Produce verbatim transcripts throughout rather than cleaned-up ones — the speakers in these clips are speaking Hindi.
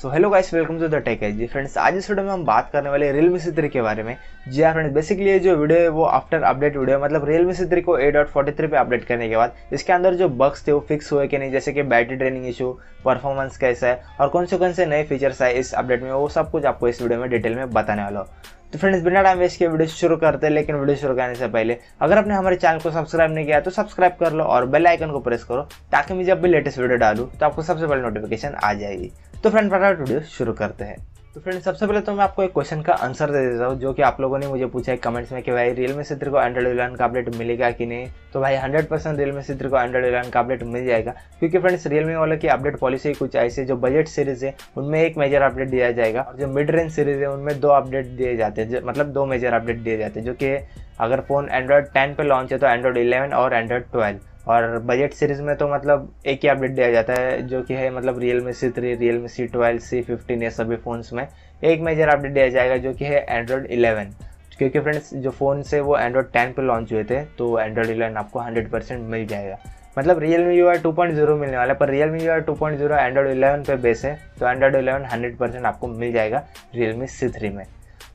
So hello guys, welcome to the tech as. जी फ्रेंड्स, आज इस वीडियो में हम बात करने वाले रियलमी सी थ्री के बारे में। जी हाँ फ्रेंड्स, बेसिकली ये जो वीडियो है वो आफ्टर अपडेट वीडियो है, मतलब रियलमी सी थ्री को एट पॉइंट फोर्टी थ्री पे अपडेट करने के बाद इसके अंदर जो बग्स थे वो फिक्स हुए कि नहीं, जैसे कि बैटरी ड्रेनिंग इशू, परफॉर्मेंस कैसा है और कौन से कौन से नए फीचर्स है इस अपडेट में, वो सब कुछ आपको इस वीडियो में डिटेल में बताने वाला हूँ। तो फ्रेंड्स, बिना टाइम वेस्ट के वीडियो शुरू करते हैं, लेकिन वीडियो शुरू करने से पहले अगर आपने हमारे चैनल को सब्सक्राइब नहीं किया तो सब्सक्राइब कर लो और बेल आइकन को प्रेस करो ताकि मैं जब भी लेटेस्ट वीडियो डालूँ तो आपको सबसे पहले नोटिफिकेशन आ जाएगी। तो फ्रेंड, फटाफट वीडियो शुरू करते हैं। तो फ्रेंड्स, सबसे पहले तो मैं आपको एक क्वेश्चन का आंसर दे देता हूँ जो कि आप लोगों ने मुझे पूछा है कमेंट्स में कि भाई रियलमी सी थ्री को एंड्रॉइड इलेवन का अपडेट मिलेगा कि नहीं। तो भाई hundred percent Realme C three को एंड्रॉइड इलेवन का अपडेट मिल जाएगा, क्योंकि फ्रेंड्स रियलमी वालों की अपडेट पॉलिसी कुछ ऐसे जो बजट सीरीज है उनमें एक मेजर अपडेट दिया जाएगा और जो मिड रेंज सीरीज है उनमें दो अपडेट दिए जाते हैं, मतलब दो मेजर अपडेट दिए जाते हैं, जो कि अगर फ़ोन एंड्रॉइड टेन पर लॉन्च है तो एंड्रॉइड इलेवन और एंड्रॉइड ट्वेल्व, और बजट सीरीज़ में तो मतलब एक ही अपडेट दिया जाता है जो कि है मतलब Realme C three, Realme C twelve, C fifteen, ये सभी फ़ोन्स में एक मेजर अपडेट दिया जाएगा जो कि है एंड्रॉइड इलेवन, क्योंकि फ्रेंड्स जो फ़ोन से वो एंड्रॉइड टेन पे लॉन्च हुए थे तो एंड्रॉइड इलेवन आपको हंड्रेड परसेंट मिल जाएगा, मतलब Realme U I two point zero मिलने वाला है, पर Realme U I two point zero Android eleven पे बेस है तो एंड्रॉइड इलेवन हंड्रेड परसेंट आपको मिल जाएगा रियलमी सी थ्री में।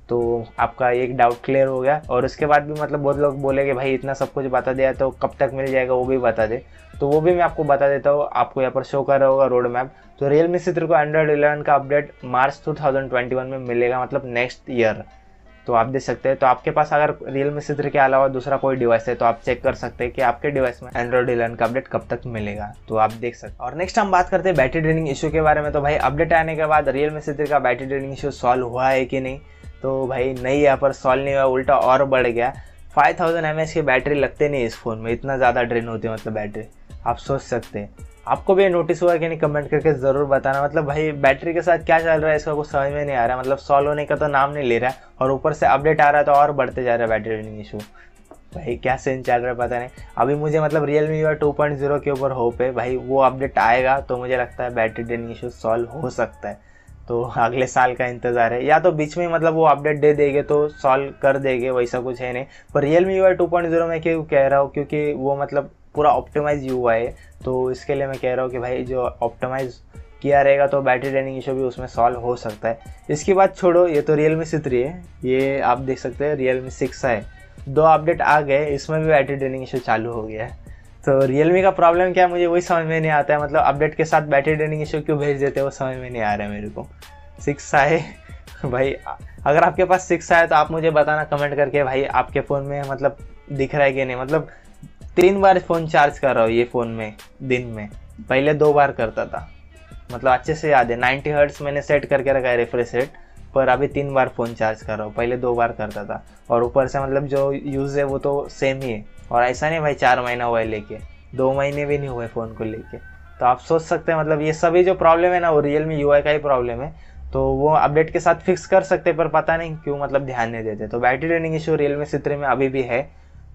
तो आपका एक डाउट क्लियर हो गया। और उसके बाद भी मतलब बहुत लोग बोलेंगे भाई इतना सब कुछ बता दिया तो कब तक मिल जाएगा, वो भी बता दे। तो वो भी मैं आपको बता देता हूँ, आपको यहाँ पर शो कर रहा होगा रोड मैप। तो रियलमी सी थ्री को एंड्रॉइड इलेवन का update March two thousand twenty one में मिलेगा, मतलब नेक्स्ट ईयर। तो आप देख सकते हैं, तो आपके पास अगर रियलमी सी थ्री के अलावा दूसरा कोई डिवाइस है तो आप चेक कर सकते हैं कि आपके डिवाइस में एंड्रॉइड इलेवन का अपडेट कब तक मिलेगा, तो आप देख सकते हैं। और नेक्स्ट हम बात करते हैं बैटरी ड्रेनिंग इशू के बारे में। तो भाई अपडेट आने के बाद रियलमी सी थ्री का बैटरी ड्रेनिंग इशू सॉल्व हुआ है कि नहीं, तो भाई नहीं, यहाँ पर सॉल्व नहीं हुआ, उल्टा और बढ़ गया। फाइव थाउजेंड एम एच की बैटरी लगते नहीं इस फ़ोन में, इतना ज़्यादा ड्रेन होती है मतलब बैटरी। आप सोच सकते हैं आपको भी नोटिस हुआ कि नहीं, कमेंट करके ज़रूर बताना। मतलब भाई बैटरी के साथ क्या चल रहा है इसका कुछ समझ में नहीं आ रहा, मतलब सॉल्व होने का तो नाम नहीं ले रहा है और ऊपर से अपडेट आ रहा है तो और बढ़ते जा रहा है बैटरी ड्रेनिंग इशू। भाई क्या सीन चल रहा है पता नहीं। अभी मुझे मतलब Realme U I two point zero के ऊपर होप है, भाई वो अपडेट आएगा तो मुझे लगता है बैटरी ड्रेनिंग इशू सॉल्व हो सकता है। तो अगले साल का इंतज़ार है, या तो बीच में मतलब वो अपडेट दे देंगे तो सॉल्व कर देंगे, वैसा कुछ है नहीं। पर Realme U I two point zero मैं क्यों कह रहा हूँ, क्योंकि वो मतलब पूरा ऑप्टिमाइज यूआई है, तो इसके लिए मैं कह रहा हूँ कि भाई जो ऑप्टिमाइज किया रहेगा तो बैटरी ड्रेनिंग इशू भी उसमें सॉल्व हो सकता है। इसकी बात छोड़ो, ये तो रियलमी सी थ्री है, ये आप देख सकते हैं रियलमी सिक्स है, दो अपडेट आ गए इसमें भी बैटरी ड्रेनिंग इशू चालू हो गया है। तो रियलमी का प्रॉब्लम क्या है मुझे वही समझ में नहीं आता है, मतलब अपडेट के साथ बैटरी ड्रेनिंग इशू क्यों भेज देते हैं वो समझ में नहीं आ रहा है मेरे को। सिक्स आए भाई, अगर आपके पास सिक्स आए तो आप मुझे बताना कमेंट करके भाई आपके फ़ोन में मतलब दिख रहा है कि नहीं। मतलब तीन बार फ़ोन चार्ज कर रहा हूँ ये फ़ोन में दिन में, पहले दो बार करता था, मतलब अच्छे से याद है। नाइन्टी हर्ट्स मैंने सेट करके रखा है रिफ्रेश रेट, पर अभी तीन बार फ़ोन चार्ज कर रहा हूँ, पहले दो बार करता था। और ऊपर से मतलब जो यूज़ है वो तो सेम ही है, और ऐसा नहीं भाई चार महीना हुआ है लेके, दो महीने भी नहीं हुए फ़ोन को लेके। तो आप सोच सकते हैं मतलब ये सभी जो प्रॉब्लम है ना वो रियलमी यूआई का ही प्रॉब्लम है, तो वो अपडेट के साथ फिक्स कर सकते पर पता नहीं क्यों मतलब ध्यान नहीं देते। तो battery draining issue Realme C three में अभी भी है,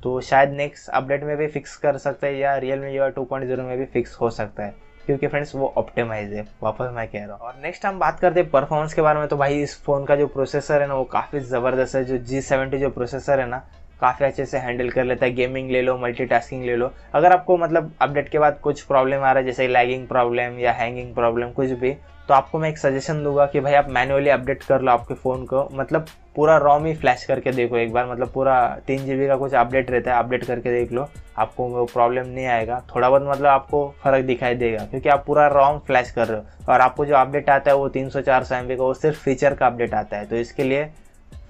तो शायद नेक्स्ट अपडेट में भी फिक्स कर सकते हैं या Realme UI two point zero में भी फिक्स हो सकता है, क्योंकि फ्रेंड्स वो ऑप्टिमाइज है, वापस मैं कह रहा हूँ। और नेक्स्ट हम बात करते हैं परफॉर्मेंस के बारे में। तो भाई इस फ़ोन का जो प्रोसेसर है ना वो काफ़ी ज़बरदस्त है, जो जी सेवेंटी जो प्रोसेसर है ना काफ़ी अच्छे से हैंडल कर लेता है, गेमिंग ले लो, मल्टीटास्किंग ले लो। अगर आपको मतलब अपडेट के बाद कुछ प्रॉब्लम आ रहा है जैसे लैगिंग प्रॉब्लम या हैंगिंग प्रॉब्लम कुछ भी, तो आपको मैं एक सजेशन दूंगा कि भाई आप मैन्युअली अपडेट कर लो आपके फ़ोन को, मतलब पूरा रोम ही फ्लैश करके देखो एक बार, मतलब पूरा तीन जी बी का कुछ अपडेट रहता है, अपडेट करके देख लो, आपको वो प्रॉब्लम नहीं आएगा। थोड़ा बहुत मतलब आपको फ़र्क दिखाई देगा क्योंकि आप पूरा रोम फ्लैश कर रहे हो और आपको जो अपडेट आता है वो तीन सौ चार सौ एम बी का वो सिर्फ फीचर का अपडेट आता है, तो इसके लिए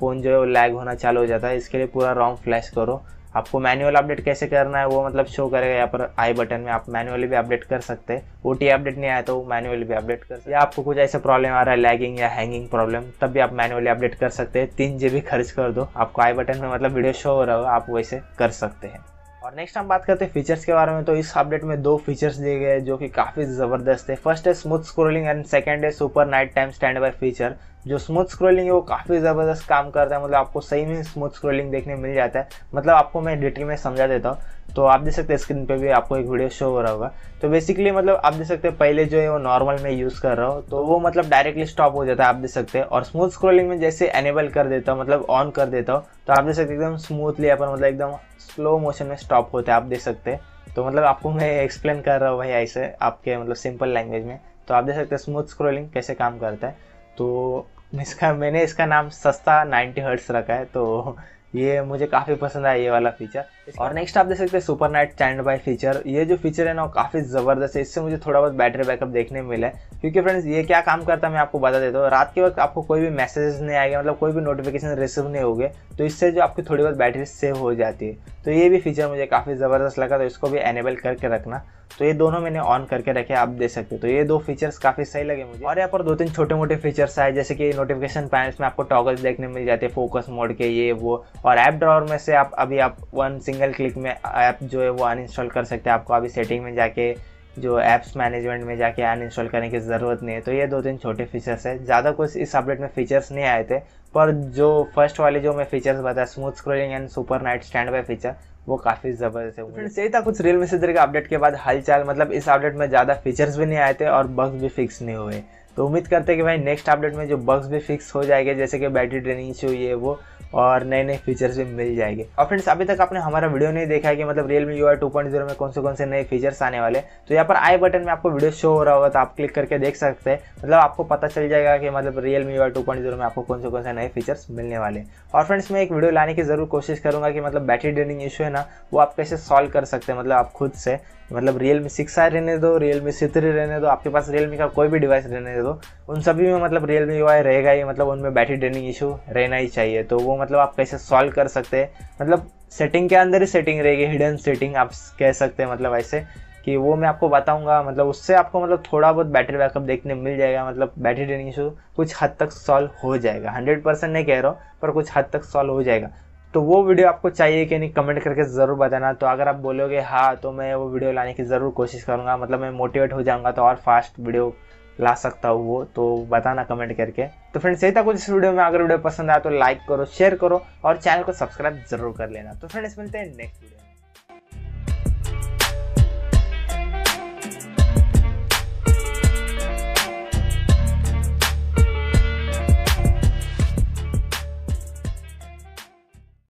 फ़ोन जो है वो लैग होना चालू हो जाता है। इसके लिए पूरा रोम फ्लैश करो। आपको मैनुअल अपडेट कैसे करना है वो मतलब शो करेगा यहाँ पर आई बटन में, आप मैनुअली भी अपडेट कर सकते हैं। ओटीए अपडेट नहीं आया तो मैनुअली भी अपडेट कर सकते, या आपको कुछ ऐसा प्रॉब्लम आ रहा है लैगिंग या हैंगिंग प्रॉब्लम, तब भी आप मैनुअली अपडेट कर सकते हैं। तीन जी बी खर्च कर दो, आपको आई बटन में मतलब वीडियो शो हो रहा हो, आप वैसे कर सकते हैं। और नेक्स्ट हम बात करते हैं फीचर्स के बारे में। तो इस अपडेट में दो फीचर्स दिए गए जो कि काफ़ी ज़बरदस्त है। फर्स्ट है स्मूथ स्क्रॉलिंग एंड सेकंड है super night time standby feature. जो स्मूथ स्क्रॉलिंग है वो काफ़ी ज़बरदस्त काम करता है, मतलब आपको सही में स्मूथ स्क्रॉलिंग देखने मिल जाता है, मतलब आपको मैं डिटेल में समझा देता हूँ। तो आप देख सकते हैं स्क्रीन पे भी आपको एक वीडियो शो हो रहा होगा। तो बेसिकली मतलब आप देख सकते हैं पहले जो है वो नॉर्मल में यूज़ कर रहा हो तो वो मतलब डायरेक्टली स्टॉप हो जाता है, आप देख सकते हैं। और स्मूथ स्क्रॉलिंग में जैसे एनेबल कर देता हूँ, मतलब ऑन कर देता हूँ, तो आप देख सकते हैं एकदम स्मूथली अपन मतलब एकदम स्लो मोशन में स्टॉप होता है, आप देख सकते हैं। तो मतलब आपको मैं एक्सप्लेन कर रहा हूँ भाई ऐसे आपके मतलब सिंपल लैंग्वेज में, तो आप देख सकते हैं स्मूथ स्क्रॉलिंग कैसे काम करता है। तो इसका मैंने इसका नाम सस्ता नाइन्टी हर्ट्स रखा है, तो ये मुझे काफ़ी पसंद आया ये वाला फीचर। और नेक्स्ट आप देख सकते हैं super night standby feature. ये जो फीचर है ना काफ़ी ज़बरदस्त है, इससे मुझे थोड़ा बहुत बैटरी बैकअप देखने में मिला है। क्योंकि फ्रेंड्स ये क्या काम करता है मैं आपको बता देता हूँ, रात के वक्त आपको कोई भी मैसेजेस नहीं आएगा, मतलब कोई भी नोटिफिकेशन रिसीव नहीं होगे, तो इससे जो आपकी थोड़ी बहुत बैटरी सेव हो जाती है। तो ये भी फीचर मुझे काफ़ी ज़बरदस्त लगा, तो इसको भी एनेबल करके रखना। तो ये दोनों मैंने ऑन करके रखे, आप देख सकते हो। तो ये दो फीचर्स काफ़ी सही लगे मुझे। और यहाँ पर दो तीन छोटे मोटे फीचर्स आए, जैसे कि नोटिफिकेशन पैनल्स में आपको टॉगल्स देखने मिल जाते हैं, फोकस मोड के ये वो। और ऐप ड्रॉअर में से आप अभी आप वन सिंगल क्लिक में ऐप जो है वो अनइंस्टॉल कर सकते हैं, आपको अभी सेटिंग में जाके जो ऐप्स मैनेजमेंट में जाके अनइंस्टॉल करने की ज़रूरत नहीं है। तो ये दो तीन छोटे फीचर्स है, ज़्यादा कुछ इस अपडेट में फीचर्स नहीं आए थे। पर जो फर्स्ट वाले जो मैं फीचर्स बताया smooth scrolling and super night standby feature वो काफ़ी ज़बरदस्त है। फ्रेंड्स यही था कुछ रियल मी सी ट्वेल्व के अपडेट के बाद हलचल, मतलब इस अपडेट में ज़्यादा फीचर्स भी नहीं आए थे और बग्स भी फिक्स नहीं हुए। तो उम्मीद करते हैं कि भाई नेक्स्ट अपडेट में जो बग्स भी फिक्स हो जाएंगे, जैसे कि बैटरी ड्रेनिंग इश्यू ये वो, और नए नए फीचर्स भी मिल जाएंगे। और फ्रेंड्स अभी तक आपने हमारा वीडियो नहीं देखा है कि मतलब Realme U I two point zero में कौन से कौन से नए फीचर्स आने वाले, तो यहाँ पर आई बटन में आपको वीडियो शो हो रहा होगा, तो आप क्लिक करके देख सकते हैं। मतलब आपको पता चल जाएगा कि मतलब Realme U I two point zero में आपको कौन से कौन से नए फीचर्स मिलने वाले। और फ्रेंड्स मैं एक वीडियो लाने की ज़रूर कोशिश करूँगा कि मतलब बैटरी ड्रेनिंग इशू है ना वो आप कैसे सॉल्व कर सकते हैं, मतलब आप खुद से, मतलब Realme सिक्स आई रहने दो, Realme सी थ्री रहने दो, आपके पास Realme का कोई भी डिवाइस रहने दो, उन सभी में मतलब Realme U I रहेगा ही, मतलब उनमें बैटरी ड्रेनिंग इशू रहना ही चाहिए। तो वो मतलब आप कैसे सॉल्व कर सकते हैं, मतलब सेटिंग के अंदर ही सेटिंग रहेगी, हिडन सेटिंग आप कह सकते हैं, मतलब ऐसे कि वो मैं आपको बताऊंगा। मतलब उससे आपको मतलब थोड़ा बहुत बैटरी बैकअप देखने मिल जाएगा, मतलब बैटरी ड्रेनिंग इशू कुछ हद तक सॉल्व हो जाएगा। हंड्रेड परसेंट नहीं कह रहा हूँ, पर कुछ हद तक सॉल्व हो जाएगा। तो वो वीडियो आपको चाहिए कि नहीं कमेंट करके ज़रूर बताना। तो अगर आप बोलोगे हाँ तो मैं वो वीडियो लाने की ज़रूर कोशिश करूँगा, मतलब मैं मोटिवेट हो जाऊँगा तो और फास्ट वीडियो ला सकता हूँ वो, तो बताना कमेंट करके। तो फ्रेंड्स यही था कुछ इस वीडियो में, अगर वीडियो पसंद आया तो लाइक करो, शेयर करो और चैनल को सब्सक्राइब जरूर कर लेना। तो फ्रेंड्स मिलते हैं नेक्स्ट वीडियो।